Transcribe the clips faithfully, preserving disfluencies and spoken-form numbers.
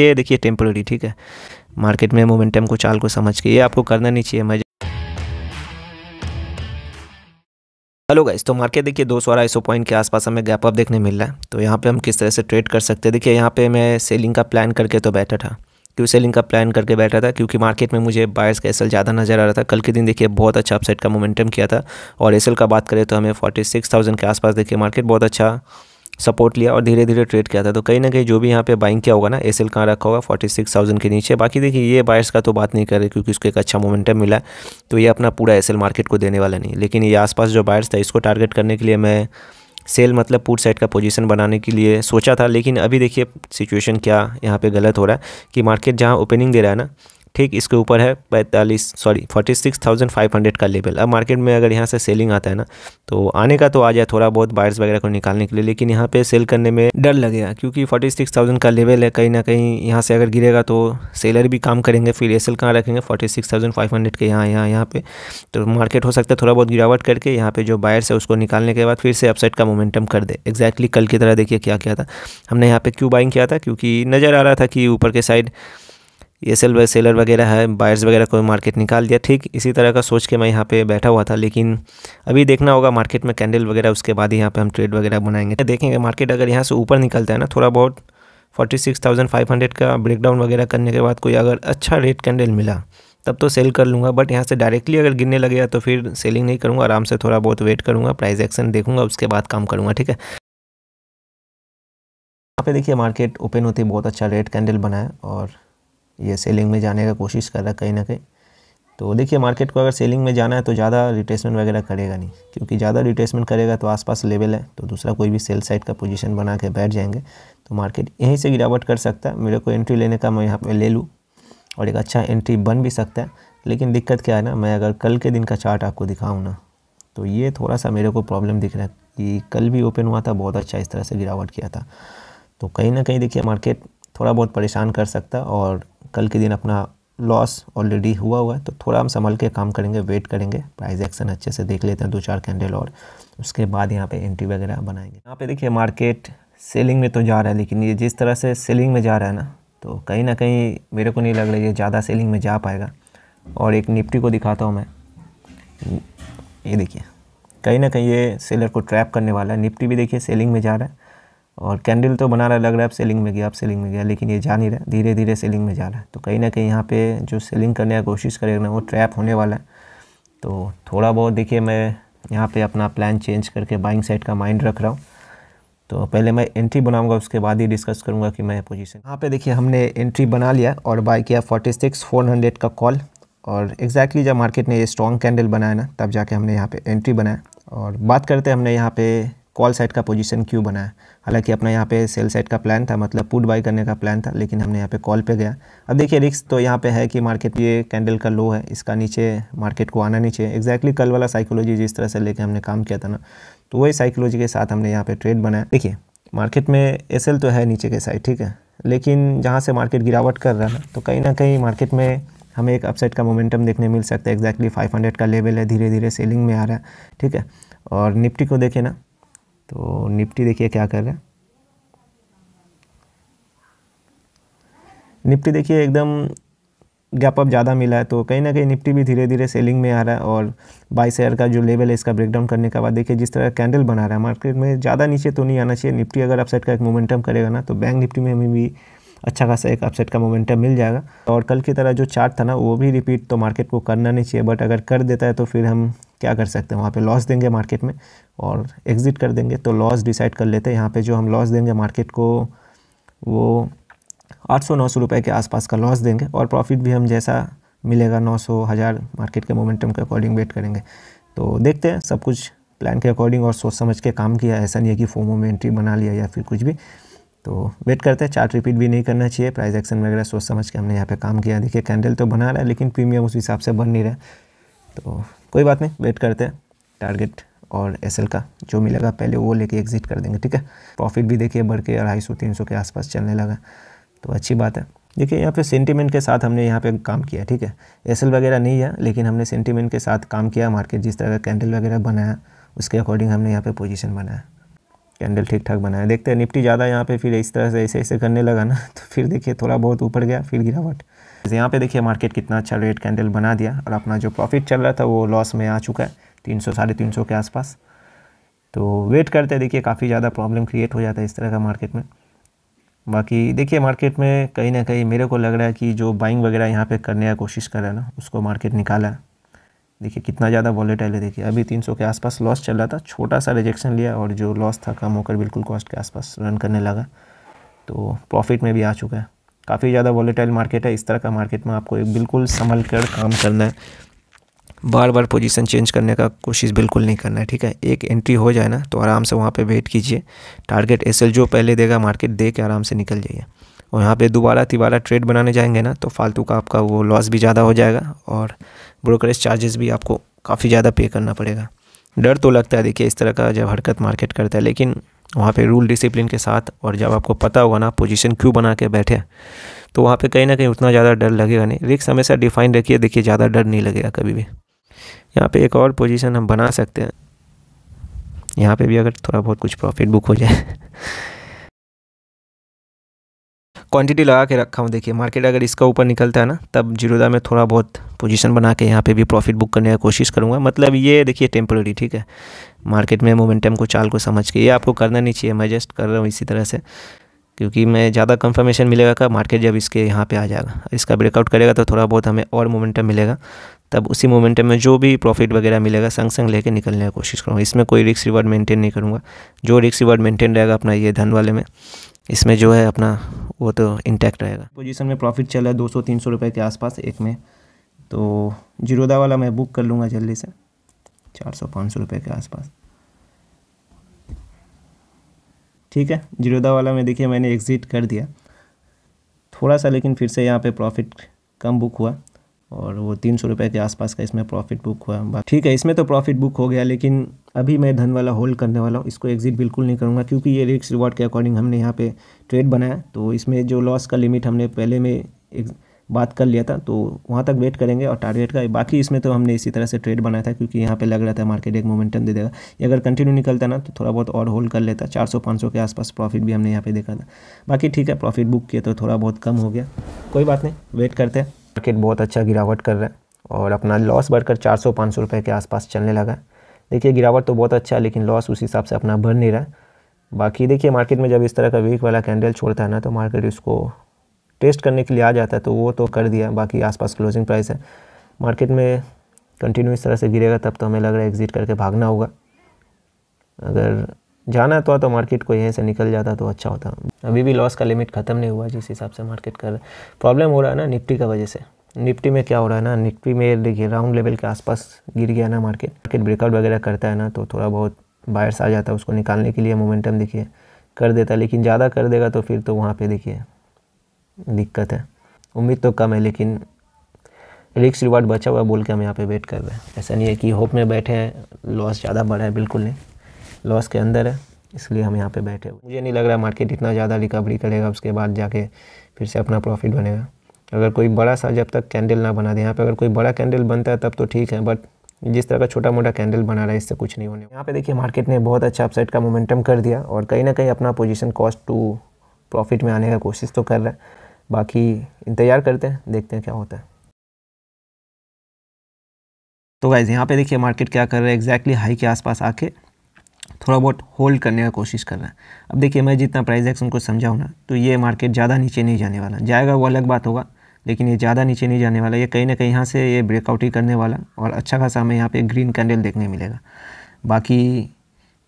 ये देखिए टेम्पररी, ठीक है। मार्केट में मोमेंटम को, चाल को समझ के ये आपको करना नहीं चाहिए। मैं हेलो गाइस, तो मार्केट देखिए दो सौ अढ़ाई सौ पॉइंट के आसपास हमें गैप अप देखने मिल रहा है। तो यहाँ पे हम किस तरह से ट्रेड कर सकते हैं, देखिए यहाँ पे मैं सेलिंग का प्लान करके तो बैठा था। क्यों सेलिंग का प्लान करके बैठा था? क्योंकि मार्केट में मुझे बायर्स का एसएल ज़्यादा नज़र आ रहा था। कल के दिन देखिए बहुत अच्छा अपसाइड का मोमेंटम किया था, और एसएल का बात करें तो हमें फोर्टी सिक्स थाउजेंड के आसपास देखिए मार्केट बहुत अच्छा सपोर्ट लिया और धीरे धीरे ट्रेड किया था। तो कहीं ना कहीं जो भी यहाँ पे बाइंग किया होगा ना, एसएल कहाँ रखा होगा, फोर्टी सिक्स थाउजेंड के नीचे। बाकी देखिए ये बायर्स का तो बात नहीं कर रहे, क्योंकि उसको एक अच्छा मोमेंटम मिला, तो ये अपना पूरा एसएल मार्केट को देने वाला नहीं। लेकिन ये आसपास जो बायर्स था, इसको टारगेट करने के लिए मैं सेल मतलब पुट साइड का पोजीशन बनाने के लिए सोचा था। लेकिन अभी देखिए सिचुएशन क्या यहाँ पे गलत हो रहा है कि मार्केट जहाँ ओपनिंग दे रहा है ना, ठीक इसके ऊपर है पैंतालीस sorry forty six thousand five hundred का लेवल। अब मार्केट में अगर यहाँ से सेलिंग आता है ना, तो आने का तो आ जाए थोड़ा बहुत बायर्स वगैरह को निकालने के लिए, लेकिन यहाँ पे सेल करने में डर लगेगा, क्योंकि फोर्टी सिक्स थाउजेंड का लेवल है। कहीं ना कहीं यहाँ से अगर गिरेगा तो सेलर भी काम करेंगे, फिर एस एल कहाँ रखेंगे, forty six thousand five hundred के यहाँ यहाँ यहाँ पे। तो मार्केट हो सकता है थोड़ा बहुत गिरावट करके यहाँ पर जो बायर्स है उसको निकालने के बाद फिर से अपसाइड का मोमेंटम कर दे। एक्जैक्टली कल की तरह देखिए क्या किया था हमने। यहाँ पर क्यों बाइंग किया था? क्योंकि नज़र आ रहा था कि ऊपर के साइड ये सेल सेलर वगैरह है, बायर्स वगैरह को मार्केट निकाल दिया। ठीक इसी तरह का सोच के मैं यहाँ पे बैठा हुआ था। लेकिन अभी देखना होगा मार्केट में कैंडल वगैरह, उसके बाद ही यहाँ पे हम ट्रेड वगैरह बनाएंगे, देखेंगे। मार्केट अगर यहाँ से ऊपर निकलता है ना, थोड़ा बहुत forty six thousand five hundred का ब्रेकडाउन वगैरह करने के बाद कोई अगर अच्छा रेड कैंडल मिला तब तो सेल कर लूँगा। बट यहाँ से डायरेक्टली अगर गिरने लगेगा तो फिर सेलिंग नहीं करूँगा, आराम से थोड़ा बहुत वेट करूँगा, प्राइस एक्शन देखूँगा, उसके बाद काम करूँगा, ठीक है। यहाँ पर देखिए मार्केट ओपन होते बहुत अच्छा रेड कैंडल बनाया और ये सेलिंग में जाने का कोशिश कर रहा है कहीं ना कहीं। तो देखिए मार्केट को अगर सेलिंग में जाना है तो ज़्यादा रिट्रेसमेंट वगैरह करेगा नहीं, क्योंकि ज़्यादा रिट्रेसमेंट करेगा तो आसपास लेवल है, तो दूसरा कोई भी सेल साइड का पोजीशन बना के बैठ जाएंगे। तो मार्केट यहीं से गिरावट कर सकता है। मेरे को एंट्री लेने का, मैं यहाँ पर ले लूँ और एक अच्छा एंट्री बन भी सकता है। लेकिन दिक्कत क्या है ना, मैं अगर कल के दिन का चार्ट आपको दिखाऊँ ना, तो ये थोड़ा सा मेरे को प्रॉब्लम दिख रहा है कि कल भी ओपन हुआ था बहुत अच्छा, इस तरह से गिरावट किया था। तो कहीं ना कहीं देखिए मार्केट थोड़ा बहुत परेशान कर सकता है, और कल के दिन अपना लॉस ऑलरेडी हुआ हुआ है। तो थोड़ा हम संभल के काम करेंगे, वेट करेंगे, प्राइस एक्शन अच्छे से देख लेते हैं, दो चार कैंडल, और उसके बाद यहाँ पे एंट्री वगैरह बनाएंगे। यहाँ पे देखिए मार्केट सेलिंग में तो जा रहा है, लेकिन ये जिस तरह से सेलिंग में जा रहा है ना, तो कहीं ना कहीं मेरे को नहीं लग रहा है ये ज़्यादा सेलिंग में जा पाएगा। और एक निफ्टी को दिखाता हूँ मैं, ये देखिए कहीं ना कहीं ये सेलर को ट्रैप करने वाला है। निफ्टी भी देखिए सेलिंग में जा रहा है और कैंडल तो बना रहा, लग रहा है अब सेलिंग में गया, अब सेलिंग में गया, लेकिन ये जा नहीं रहा, धीरे धीरे सेलिंग में जा रहा है। तो कहीं ना कहीं यहाँ पे जो सेलिंग करने की कोशिश करेगा ना, वो ट्रैप होने वाला है। तो थोड़ा बहुत देखिए मैं यहाँ पे अपना प्लान चेंज करके बाइंग साइड का माइंड रख रहा हूँ। तो पहले मैं एंट्री बनाऊँगा, उसके बाद ही डिस्कस करूँगा कि मैं पोजिशन। यहाँ पर देखिए हमने एंट्री बना लिया और बाई किया फोर्टी सिक्स फोर हंड्रेड का कॉल, और एग्जैक्टली जब मार्केट ने ये स्ट्रॉन्ग कैंडल बनाया ना, तब जाके हमने यहाँ पर एंट्री बनाया। और बात करते हैं हमने यहाँ पर कॉल साइड का पोजीशन क्यों बनाया। हालांकि अपना यहाँ पे सेल साइड का प्लान था, मतलब पुट बाई करने का प्लान था, लेकिन हमने यहाँ पे कॉल पे गया। अब देखिए रिस्क तो यहाँ पे है कि मार्केट ये कैंडल का लो है, इसका नीचे मार्केट को आना नहीं चाहिए। एक्जैक्टली कल वाला साइकोलॉजी जिस तरह से लेके हमने काम किया था ना, तो वही साइकोलॉजी के साथ हमने यहाँ पर ट्रेड बनाया। देखिए मार्केट में एस एल तो है नीचे के साइड, ठीक है, लेकिन जहाँ से मार्केट गिरावट कर रहा है ना, तो कहीं ना कहीं मार्केट में हमें एक अपसाइड का मोमेंटम देखने मिल सकता है। एक्जैक्टली फाइव हंड्रेड का लेवल है, धीरे धीरे सेलिंग में आ रहा है, ठीक है। और निफ्टी को देखें ना, तो निफ्टी देखिए क्या कर रहा है। निफ्टी देखिए एकदम गैप अप ज़्यादा मिला है, तो कहीं ना कहीं निफ्टी भी धीरे धीरे सेलिंग में आ रहा है। और बाई शेयर का जो लेवल है, इसका ब्रेकडाउन करने के बाद देखिए जिस तरह कैंडल बना रहा है, मार्केट में ज़्यादा नीचे तो नहीं आना चाहिए। निफ्टी अगर अपसाइड का एक मोमेंटम करेगा ना, तो बैंक निफ्टी में हमें भी अच्छा खासा एक अपसाइड का मोमेंटम मिल जाएगा। और कल की तरह जो चार्ट था ना, वो भी रिपीट तो मार्केट को करना नहीं चाहिए, बट अगर कर देता है तो फिर हम क्या कर सकते हैं, वहाँ पे लॉस देंगे मार्केट में और एग्जिट कर देंगे। तो लॉस डिसाइड कर लेते हैं। यहाँ पे जो हम लॉस देंगे मार्केट को, वो आठ सौ नौ सौ रुपये के आसपास का लॉस देंगे, और प्रॉफिट भी हम जैसा मिलेगा नौ सौ हज़ार मार्केट के मोमेंटम के अकॉर्डिंग वेट करेंगे। तो देखते हैं, सब कुछ प्लान के अकॉर्डिंग और सोच समझ के काम किया। ऐसा नहीं है कि फोमो में एंट्री बना लिया या फिर कुछ भी, तो वेट करते हैं। चार्ट रिपीट भी नहीं करना चाहिए, प्राइस एक्शन वगैरह सोच समझ के हमने यहाँ पर काम किया। देखिए कैंडल तो बना रहा है, लेकिन प्रीमियम उस हिसाब से बन नहीं रहा, तो कोई बात नहीं, वेट करते हैं। टारगेट और एसएल का जो मिलेगा पहले वो लेके एग्जिट कर देंगे, ठीक है। प्रॉफिट भी देखिए बढ़ के अढ़ाई सौ तीन सौ के आसपास चलने लगा, तो अच्छी बात है। देखिए यहाँ पे सेंटीमेंट के साथ हमने यहाँ पे काम किया, ठीक है। एसएल वगैरह नहीं है, लेकिन हमने सेंटीमेंट के साथ काम किया। मार्केट जिस तरह का कैंडल वगैरह बनाया, उसके अकॉर्डिंग हमने यहाँ पर पोजिशन बनाया। कैंडल ठीक ठाक बनाया। देखते हैं निफ्टी ज़्यादा यहाँ पे फिर इस तरह से ऐसे ऐसे करने लगा ना, तो फिर देखिए थोड़ा बहुत ऊपर गया फिर गिरावट। जैसे यहाँ पे देखिए मार्केट कितना अच्छा रेड कैंडल बना दिया और अपना जो प्रॉफिट चल रहा था वो लॉस में आ चुका है तीन सौ साढ़े तीन सौ के आसपास। तो वेट करते देखिए, काफ़ी ज़्यादा प्रॉब्लम क्रिएट हो जाता है इस तरह का मार्केट में। बाकी देखिए मार्केट में कहीं ना कहीं मेरे को लग रहा है कि जो बाइंग वगैरह यहाँ पे करने की कोशिश कर रहा है ना, उसको मार्केट निकाला है। देखिए कितना ज़्यादा वॉलेटाइल है, देखिए अभी तीन सौ के आसपास लॉस चल रहा था, छोटा सा रिजेक्शन लिया और जो लॉस था कम होकर बिल्कुल कॉस्ट के आसपास रन करने लगा, तो प्रॉफिट में भी आ चुका है। काफ़ी ज़्यादा वॉलेटाइल मार्केट है, इस तरह का मार्केट में आपको बिल्कुल संभल कर काम करना है, बार बार पोजीशन चेंज करने का कोशिश बिल्कुल नहीं करना है, ठीक है। एक एंट्री हो जाए ना तो आराम से वहाँ पे वेट कीजिए, टारगेट एसएल जो पहले देगा मार्केट दे के आराम से निकल जाइए। और यहाँ पे दोबारा तिबारा ट्रेड बनाने जाएंगे ना तो फालतू का आपका वो लॉस भी ज़्यादा हो जाएगा और ब्रोकरेज चार्जेस भी आपको काफ़ी ज़्यादा पे करना पड़ेगा। डर तो लगता है देखिए इस तरह का जब हरकत मार्केट करता है, लेकिन वहाँ पे रूल डिसिप्लिन के साथ, और जब आपको पता होगा ना पोजीशन क्यों बना के बैठे तो वहाँ पे कहीं ना कहीं उतना ज़्यादा डर लगेगा नहीं। रिस्क हमेशा डिफाइन रखिए, देखिए ज़्यादा डर नहीं लगेगा कभी भी। यहाँ पे एक और पोजीशन हम बना सकते हैं, यहाँ पे भी अगर थोड़ा बहुत कुछ प्रॉफिट बुक हो जाए। क्वांटिटी लगा के रखा हूँ, देखिए मार्केट अगर इसका ऊपर निकलता है ना तब जीरोधा में थोड़ा बहुत पोजीशन बना के यहाँ पे भी प्रॉफिट बुक करने की कोशिश करूँगा। मतलब ये देखिए टेम्पररी, ठीक है, मार्केट में मोमेंटम को, चाल को समझ के ये आपको करना नहीं चाहिए। मैं जस्ट कर रहा हूँ इसी तरह से, क्योंकि मैं ज़्यादा कंफर्मेशन मिलेगा का मार्केट जब इसके यहाँ पे आ जाएगा, इसका ब्रेकआउट करेगा तो थोड़ा बहुत हमें और मोमेंटम मिलेगा, तब उसी मोमेंटम में जो भी प्रॉफिट वगैरह मिलेगा संग संग लेके निकलने की कोशिश करूँगा। इसमें कोई रिस्क रिवार्ड मेंटेन नहीं करूँगा, जो रिस्क रिवार्ड मेंटेन रहेगा अपना ये धन वाले में, इसमें जो है अपना वो तो इंटैक्ट रहेगा। पोजीशन में प्रॉफिट चला है दो सौ तीन सौ रुपये के आसपास एक में, तो जीरोधा वाला मैं बुक कर लूँगा जल्दी से चार सौ पाँच सौ रुपये के आसपास, ठीक है। जीरोधा वाला में देखिए मैंने एग्ज़िट कर दिया थोड़ा सा, लेकिन फिर से यहाँ पे प्रॉफिट कम बुक हुआ और वो तीन सौ रुपये के आसपास का इसमें प्रॉफिट बुक हुआ, ठीक है। इसमें तो प्रॉफिट बुक हो गया, लेकिन अभी मैं धन वाला होल्ड करने वाला हूँ, इसको एग्ज़िट बिल्कुल नहीं करूँगा, क्योंकि ये रिस्क रिवॉर्ड के अकॉर्डिंग हमने यहाँ पे ट्रेड बनाया, तो इसमें जो लॉस का लिमिट हमने पहले में एक बात कर लिया था, तो वहाँ तक वेट करेंगे और टारगेट का। बाकी इसमें तो हमने इसी तरह से ट्रेड बनाया था, क्योंकि यहाँ पे लग रहा था मार्केट एक मोमेंटम दे देगा, ये अगर कंटिन्यू निकलता ना तो थोड़ा बहुत और होल्ड कर लेता, चार सौ पाँच सौ के आसपास प्रॉफिट भी हमने यहाँ पे देखा था। बाकी ठीक है, प्रॉफिट बुक किया तो थोड़ा बहुत कम हो गया, कोई बात नहीं, वेट करते हैं। मार्केट बहुत अच्छा गिरावट कर रहा है और अपना लॉस बढ़कर चार सौ पाँच सौ रुपये के आसपास चलने लगा। देखिए गिरावट तो बहुत अच्छा है, लेकिन लॉस उस हिसाब से अपना भर नहीं रहा। बाकी देखिए मार्केट में जब इस तरह का वीक वाला कैंडल छोड़ता है ना तो मार्केट उसको टेस्ट करने के लिए आ जाता है, तो वो तो कर दिया। बाकी आसपास क्लोजिंग प्राइस है, मार्केट में कंटिन्यू इस तरह से गिरेगा तब तो हमें लग रहा है एग्जिट करके भागना होगा। अगर जाना तो तो मार्केट को यहीं से निकल जाता तो अच्छा होता। अभी भी लॉस का लिमिट ख़त्म नहीं हुआ जिस हिसाब से मार्केट कर रहा है। प्रॉब्लम हो रहा है ना निफ्टी का वजह से, निफ्टी में क्या हो रहा है ना, निफ्टी में देखिए राउंड लेवल के आसपास गिर गया ना मार्केट, मार्केट ब्रेकआउट वगैरह करता है ना तो थोड़ा बहुत बायर्स आ जाता है, उसको निकालने के लिए मोमेंटम देखिए कर देता है, लेकिन ज़्यादा कर देगा तो फिर तो वहाँ पर देखिए दिक्कत है। उम्मीद तो कम है, लेकिन रिस्क रिवार्ड बचा हुआ बोल के हम यहाँ पे वेट कर रहे हैं। ऐसा नहीं है कि होप में बैठे हैं लॉस ज़्यादा बढ़ा है, बिल्कुल नहीं, लॉस के अंदर है इसलिए हम यहाँ पे बैठे हैं। मुझे नहीं लग रहा मार्केट इतना ज़्यादा रिकवरी करेगा, उसके बाद जाके फिर से अपना प्रॉफिट बनेगा। अगर कोई बड़ा सा जब तक कैंडल ना बना दे, यहाँ पर अगर कोई बड़ा कैंडल बनता है तब तो ठीक है, बट जिस तरह का छोटा मोटा कैंडल बना रहा है इससे कुछ नहीं होने। यहाँ पर देखिए मार्केट ने बहुत अच्छा अपसाइड का मोमेंटम कर दिया और कहीं ना कहीं अपना पोजिशन कॉस्ट टू प्रॉफिट में आने का कोशिश तो कर रहा है। बाकी इंतज़ार करते हैं, देखते हैं क्या होता है। तो गाइस यहाँ पे देखिए मार्केट क्या कर रहा है, एग्जैक्टली हाई के आसपास आके थोड़ा बहुत होल्ड करने का कोशिश कर रहा है। अब देखिए मैं जितना प्राइस एक्शन को समझाऊँ ना तो ये मार्केट ज़्यादा नीचे नहीं जाने वाला, जाएगा वो अलग बात होगा, लेकिन ये ज़्यादा नीचे नहीं जाने वाला। ये कहीं ना कहीं यहाँ से ये ब्रेकआउट ही करने वाला और अच्छा खासा हमें यहाँ पर ग्रीन कैंडल देखने मिलेगा। बाकी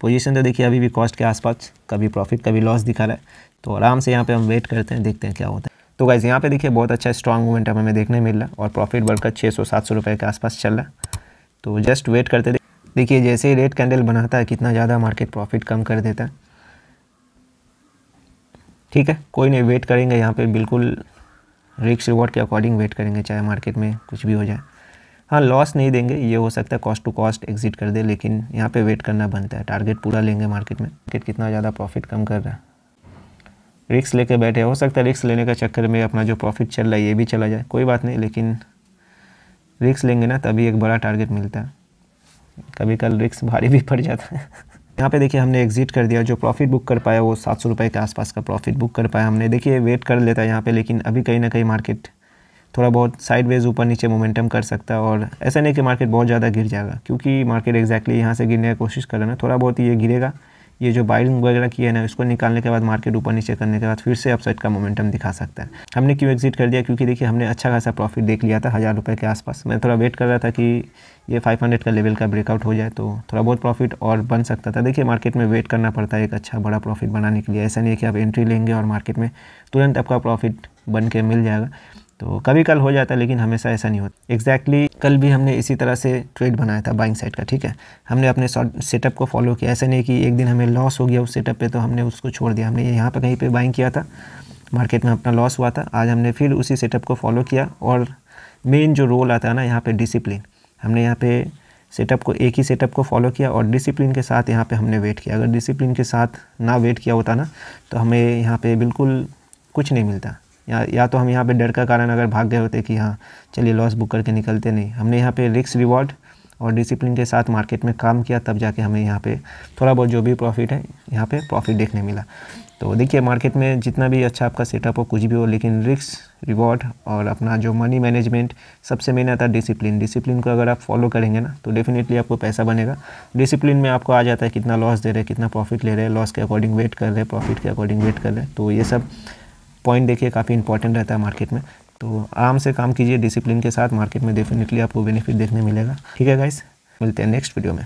पोजीशन तो देखिए अभी भी कॉस्ट के आसपास, कभी प्रॉफिट कभी लॉस दिखा रहा है, तो आराम से यहाँ पर हम वेट करते हैं, देखते हैं क्या होता है। तो गाइस यहाँ पे देखिए बहुत अच्छा स्ट्रॉन्ग मोमेंटम हमें देखने मिल रहा है और प्रॉफिट बढ़कर छः सौ सात सौ रुपये के आसपास चल रहा है, तो जस्ट वेट करते। देखिए जैसे ही रेड कैंडल बनाता है कितना ज़्यादा मार्केट प्रॉफिट कम कर देता है, ठीक है, कोई नहीं, वेट करेंगे यहाँ पे, बिल्कुल रिस्क रिवॉर्ड के अकॉर्डिंग वेट करेंगे, चाहे मार्केट में कुछ भी हो जाए। हाँ लॉस नहीं देंगे, ये हो सकता है कॉस्ट टू कॉस्ट एग्जिट कर दे, लेकिन यहाँ पर वेट करना बनता है, टारगेट पूरा लेंगे। मार्केट में मार्केट कितना ज़्यादा प्रॉफिट कम कर रहा है, रिस्क लेके बैठे, हो सकता है रिस्क लेने के चक्कर में अपना जो प्रॉफिट चल रहा है ये भी चला जाए, कोई बात नहीं, लेकिन रिस्क लेंगे ना तभी एक बड़ा टारगेट मिलता है। कभी कल रिस्क भारी भी पड़ जाता है। यहाँ पे देखिए हमने एग्जिट कर दिया, जो प्रॉफिट बुक कर पाया वो सात सौ रुपये के आसपास का प्रॉफिट बुक कर पाया हमने। देखिए वेट कर लेता है यहाँ पे, लेकिन अभी कहीं ना कहीं मार्केट थोड़ा बहुत साइडवेज ऊपर नीचे मोमेंटम कर सकता है, और ऐसा नहीं कि मार्केट बहुत ज़्यादा गिर जाएगा, क्योंकि मार्केट एक्जैक्टली यहाँ से गिरने की कोशिश कर रहा है। थोड़ा बहुत ये गिरेगा, ये जो बाइंग वगैरह किया है ना इसको निकालने के बाद मार्केट ऊपर नीचे करने के बाद फिर से अपसाइड का मोमेंटम दिखा सकता है। हमने क्यों एग्जिट कर दिया, क्योंकि देखिए हमने अच्छा खासा प्रॉफिट देख लिया था हज़ार रुपये के आसपास। मैं थोड़ा वेट कर रहा था कि ये पाँच सौ का लेवल का ब्रेकआउट हो जाए तो थोड़ा बहुत प्रॉफिट और बन सकता था। देखिए मार्केट में वेट करना पड़ता है एक अच्छा बड़ा प्रॉफिट बनाने के लिए, ऐसा नहीं है कि आप एंट्री लेंगे और मार्केट में तुरंत आपका प्रॉफिट बन के मिल जाएगा, तो कभी कल हो जाता है लेकिन हमेशा ऐसा नहीं होता। एक्जैक्टली exactly, कल भी हमने इसी तरह से ट्रेड बनाया था बाइंग साइड का, ठीक है। हमने अपने सेटअप को फॉलो किया, ऐसा नहीं कि एक दिन हमें लॉस हो गया उस सेटअप पे तो हमने उसको छोड़ दिया। हमने यहाँ पर कहीं पे बाइंग किया था, मार्केट में अपना लॉस हुआ था, आज हमने फिर उसी सेटअप को फॉलो किया। और मेन जो रोल आता है ना यहाँ पर डिसिप्लिन, हमने यहाँ पर सेटअप को एक ही सेटअप को फॉलो किया और डिसिप्लिन के साथ यहाँ पर हमने वेट किया। अगर डिसिप्लिन के साथ ना वेट किया होता ना तो हमें यहाँ पर बिल्कुल कुछ नहीं मिलता, या या तो हम यहाँ पे डर का कारण अगर भाग गए होते कि हाँ चलिए लॉस बुक करके निकलते, नहीं। हमने यहाँ पे रिस्क रिवॉर्ड और डिसिप्लिन के साथ मार्केट में काम किया, तब जाके हमें यहाँ पे थोड़ा बहुत जो भी प्रॉफिट है यहाँ पे प्रॉफिट देखने मिला। तो देखिए मार्केट में जितना भी अच्छा आपका सेटअप हो कुछ भी हो, लेकिन रिस्क रिवॉर्ड और अपना जो मनी मैनेजमेंट सबसे मेन आता है डिसिप्लिन। डिसिप्लिन को अगर आप फॉलो करेंगे ना तो डेफिनेटली आपको पैसा बनेगा। डिसिप्लिन में आपको आ जाता है कितना लॉस दे रहे, कितना प्रॉफिट ले रहे, लॉस के अकॉर्डिंग वेट कर रहे, प्रॉफिट के अकॉर्डिंग वेट कर रहे। तो ये सब पॉइंट देखिए काफ़ी इंपॉर्टेंट रहता है मार्केट में, तो आराम से काम कीजिए डिसिप्लिन के साथ, मार्केट में डेफिनेटली आपको बेनिफिट देखने मिलेगा। ठीक है गाइस, मिलते हैं नेक्स्ट वीडियो में।